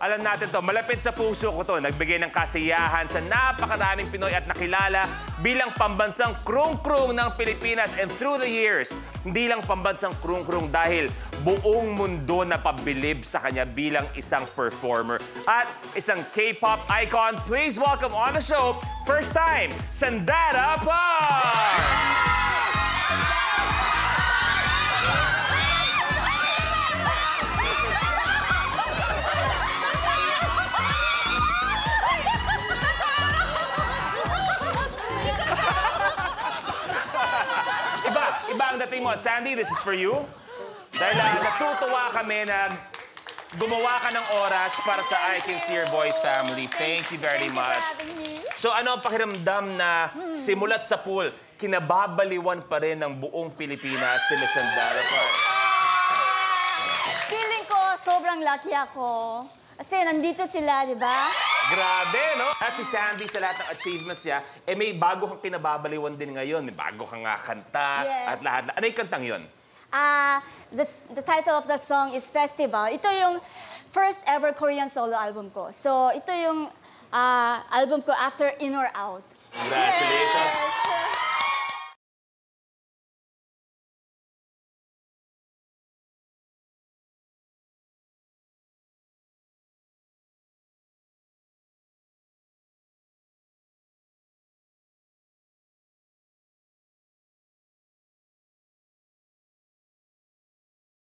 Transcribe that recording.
Alam natin to, malapit sa puso ko to. Nagbigay ng kasiyahan sa napakaraming Pinoy at nakilala bilang pambansang krung-krung ng Pilipinas. And through the years, hindi lang pambansang krung-krung dahil buong mundo na pabilib sa kanya bilang isang performer at isang K-pop icon. Please welcome on the show, first time, Sandara Park! Sandy, this is for you. Dahil natutuwa kami na gumawa ka ng oras para sa I Can See Your Voice family. Thank you very much. So ano ang pakiramdam na simulat sa pool, kinababaliwan pa rin ng buong Pilipinas sila Sandara Park? Feeling ko, sobrang lucky ako. Kasi nandito sila, di ba? Grabe, no? At si Sandy, sa lahat ng achievements niya, eh may bago kang pinababaliwan din ngayon. May bago kang nga kanta, yes. At lahat. Ano yung kantang yun? The title of the song is Festival. Ito yung first ever Korean solo album ko. So, ito yung album ko after In or Out. Congratulations. Yes.